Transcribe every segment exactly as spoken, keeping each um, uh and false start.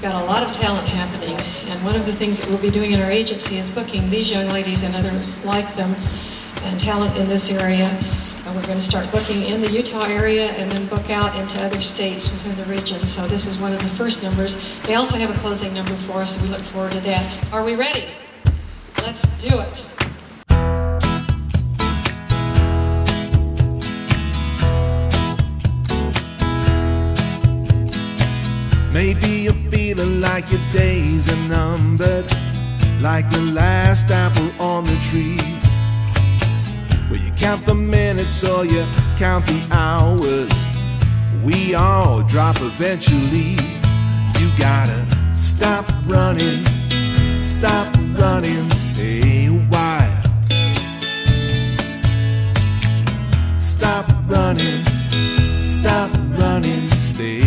We've got a lot of talent happening, and one of the things that we'll be doing in our agency is booking these young ladies and others like them and talent in this area. And we're going to start booking in the Utah area and then book out into other states within the region. So this is one of the first numbers. They also have a closing number for us, and we look forward to that. Are we ready? Let's do it. Maybe you're feeling like your days are numbered, like the last apple on the tree. Well, you count the minutes or you count the hours, we all drop eventually. You gotta stop running, stop running, stay wild. Stop running, stop running, stay.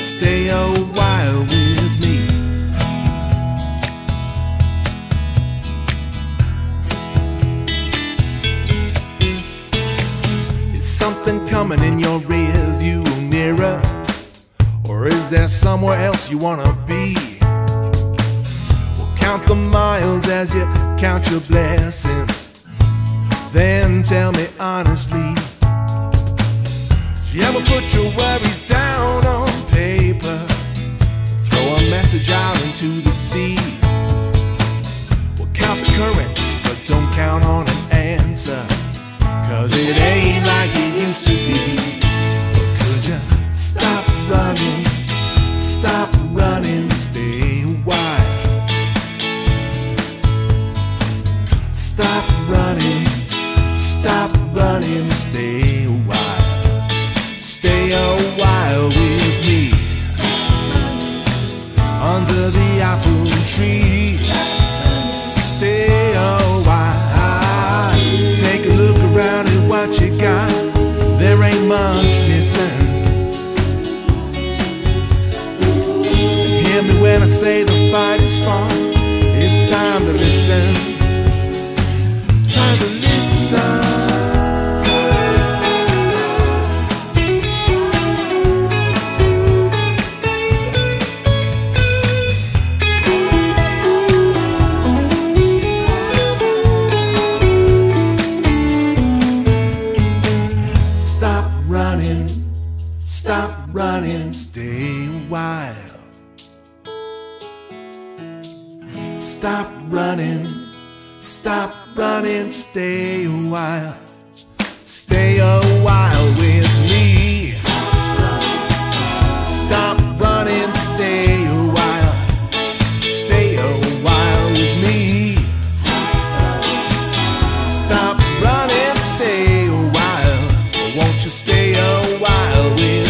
Stay a while with me. Is something coming in your rearview mirror? Or is there somewhere else you wanna be? Well, count the miles as you count your blessings, then tell me honestly, do you ever put your worries down on paper, throw a message out into the sea? Well, count the currents, but don't count on an answer, 'cause it ain't like it used to be. But could you stop running, stop running, stay wild? Stop running, stop running, stay wild. Stay a while with me, under the apple tree. Stay a while. Take a look around at what you got, there ain't much missing. And hear me when I say the fight is fought, it's time to listen. Time to listen. Stop running, stay wild. Stop running, stop running, stay wild. Stay a while with me. Stop running, stay a while. Stay a while with me. Stop running, stay a while. Won't you stay a while with me?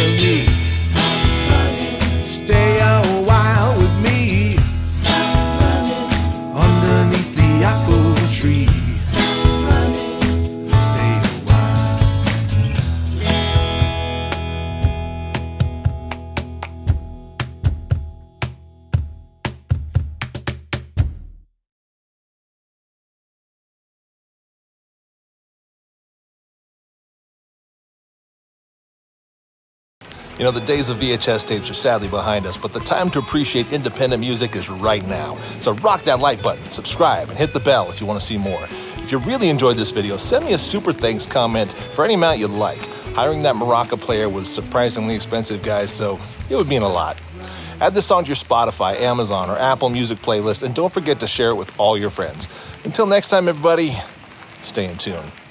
You know, the days of V H S tapes are sadly behind us, but the time to appreciate independent music is right now. So rock that like button, subscribe, and hit the bell if you want to see more. If you really enjoyed this video, send me a super thanks comment for any amount you'd like. Hiring that maraca player was surprisingly expensive, guys, so it would mean a lot. Add this song to your Spotify, Amazon, or Apple Music playlist, and don't forget to share it with all your friends. Until next time, everybody, stay in tune.